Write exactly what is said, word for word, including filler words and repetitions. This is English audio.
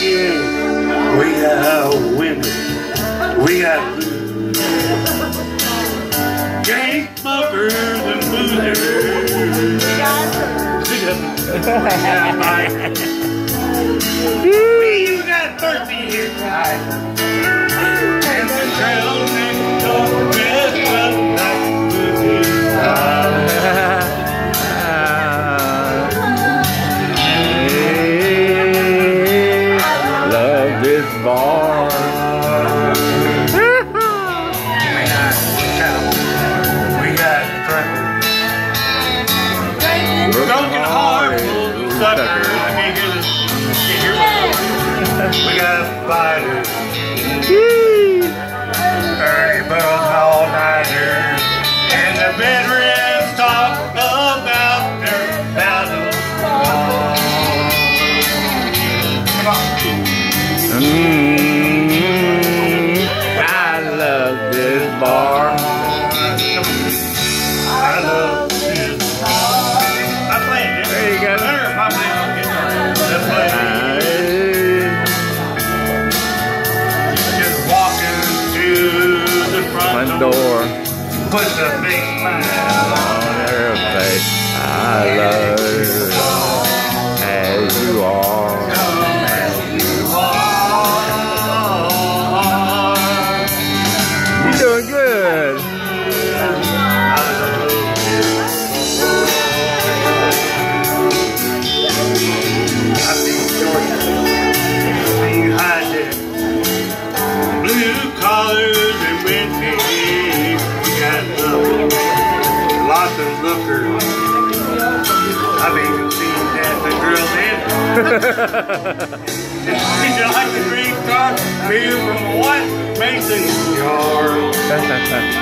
skin. We are women. We are blues. Gang bumpers and boozers. We got mine. We you got thirsty here tonight. And the trail next door is the night. We got spiders. Jeez. Early birds, all-nighters. And the bedrooms talk about their battles. Come on. Mm-hmm. I love this bar. I love this bar. I play it. There you go. I play it. Let's play it. Door. Put the big smile on her face. I love you as you are. As you are. You're doing good. I think Georgia hide it. Blue collars and red teeth. Lots of lookers. I've even seen dancing girls dancing. Did you like the green car? Beer from White Mason Jar.